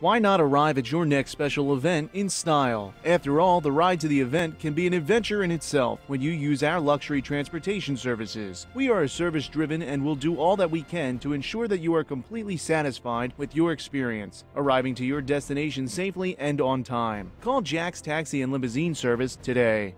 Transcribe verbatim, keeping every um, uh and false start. Why not arrive at your next special event in style? After all, the ride to the event can be an adventure in itself when you use our luxury transportation services. We are service-driven and will do all that we can to ensure that you are completely satisfied with your experience, arriving to your destination safely and on time. Call Jack's Taxi and Limousine Service today.